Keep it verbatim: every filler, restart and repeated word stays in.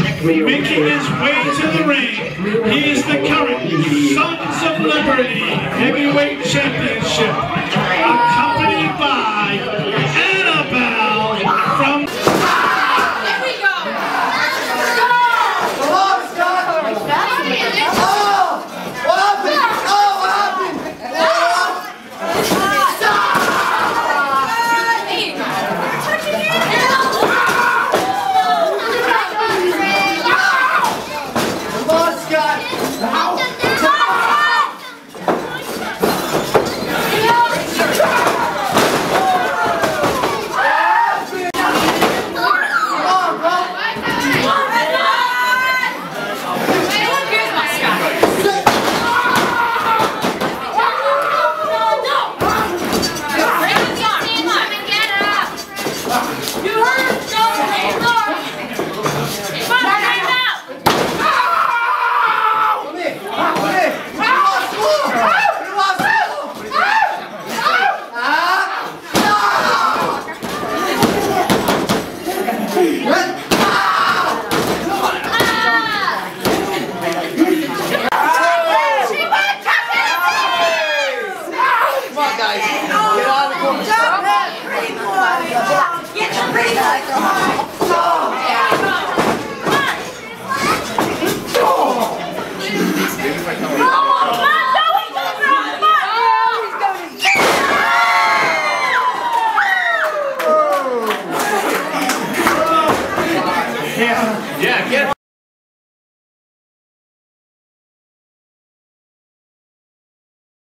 making his way to the ring. He is the current Sons of Liberty Heavyweight Championship, accompanied by Annabelle from... Here we go! Let's go! Come on, Scott! Oh! What happened? Oh, what happened? Oh! Stop! Get your pretty eyes on.